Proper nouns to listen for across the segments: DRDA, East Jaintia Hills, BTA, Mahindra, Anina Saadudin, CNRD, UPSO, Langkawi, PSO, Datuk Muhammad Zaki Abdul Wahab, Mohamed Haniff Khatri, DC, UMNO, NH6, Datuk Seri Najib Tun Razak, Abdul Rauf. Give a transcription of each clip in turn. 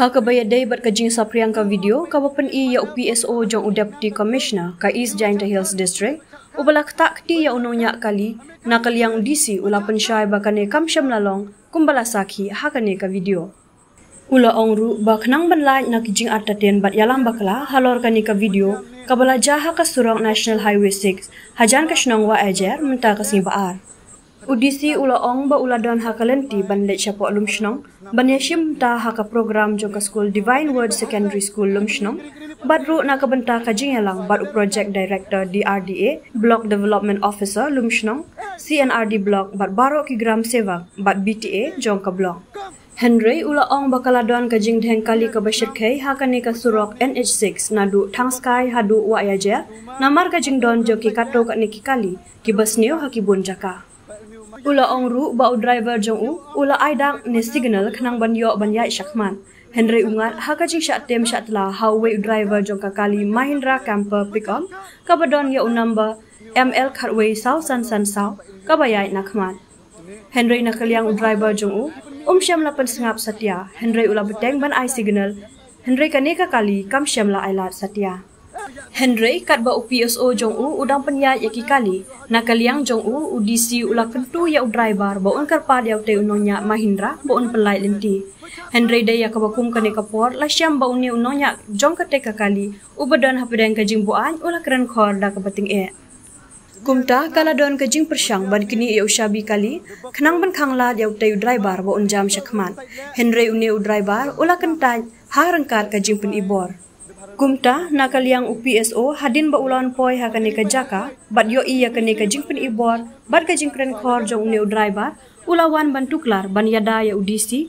Hal kebaya dai berkejing sapriangka video kawapan i yau PSO jang udap di Commissioner ka East Giant Hills District ubalak tak ti yau nonya kali nakal yang DC ula pensyai bakane kamsyam lalong kumbalasaki hakane ka video. Ula ongru baknang benlai nak kijing ataten bat yalang bakla halor kane ka video kabala jaha ka surang National Highway 6 hajan ka shnongwa ajer minta kasimbaar. Udisi ulaong ba uladon hakalenti banlet syapo lumshnong banyashim ta haka program joka school Divine Word Secondary School lumshnong badru nakabenta kajingelang badu project director DRDA block development officer lumshnong CNRD block bad barok kigram sevak bad BTA jongka block Henry ulaong bakaladon kajing den kali ka basyirkhai hakane ka surok NH6 nadu tangskai hadu wa yaja namar kajing don joki kato ka nikikali kibasneu hakibun jaka Ula ongru bau driver jong ula aidang ne signal kenang banyo banyai syakman. Henry ungat hakajing syatem syatla highway driver jong kakali Mahindra camper pickup kabadon ya unamba ML Cartway South Sansan South kabayai nakman. Henry nakaliang driver jong syam lapan sengap satya. Henry ula beteng ban ai signal. Henry kane kakali kam syam la ailat satya. Henry kat bau PSO jong udang penyat yaki kali nakaliang jong udisi ulah kentu ya driver baun karpa dia te unonya Mahindra baun pelai lenti Henry daya kabakum kane kapor la syam baun ne unonya jong kate kakali ubadan hapedan kajing buan ulah keren khor da kabating e Kumta kaladon kajing persyang ban kini ya ushabi kali kenang ban khangla dia te driver baun jam syakman Henry une driver ulah kentai harengkar kajing penibor Kumta nakal yang UPSO hadin ba ulan poi hakane ka jaka bad yo iya kane ka jingpen ibor bad ka jingkren khor jong neu driver ulawan bantuklar ban yada ya udisi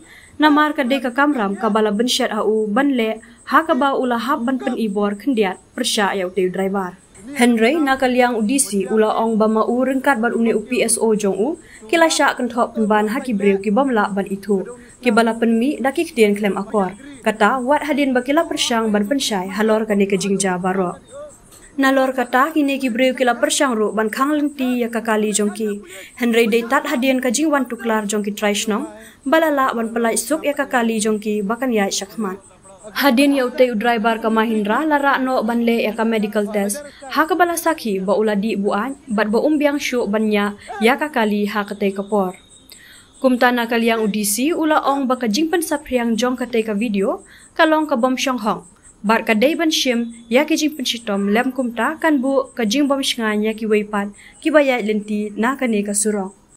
namar ka de ka kamram ka bala ben shat au ban le ha ka ba ula hab ban pen ibor kendiat persya ya uteu driver Henry nakal yang udisi ulaong ba mau rengkat ban une UPSO jong kila syak kenthop ban hakibreu ki bamla ban itu Kibala penmi daki kitian klaim akor. Kata wat hadin bakila persyang ban pensyai halor kane kejingja barok. Nalor kata kini kibreu kila persyang ro ban khang lenti ya kakali jongki. Henry deitat hadin kajing wan tuklar jongki traishnong. Balala ban pelai suk ya kakali jongki bakan yai syakman. Hadin ya uteu driver ka Mahindra lara no ban le ya ka medical test. Ha ka balasaki ba uladi buan bat ba umbiang syuk banya ya kakali ha kate kapor. Kumta nakal yang udisi ulaong baka jingpen sapriang jong kate ka video kalong ka bom syong hong. Bar ka day ban shim ya ki jingpen shitom lem kumta kan bu ka jing bom shengan ya ki weipan ki bayat lenti na kane ka surong.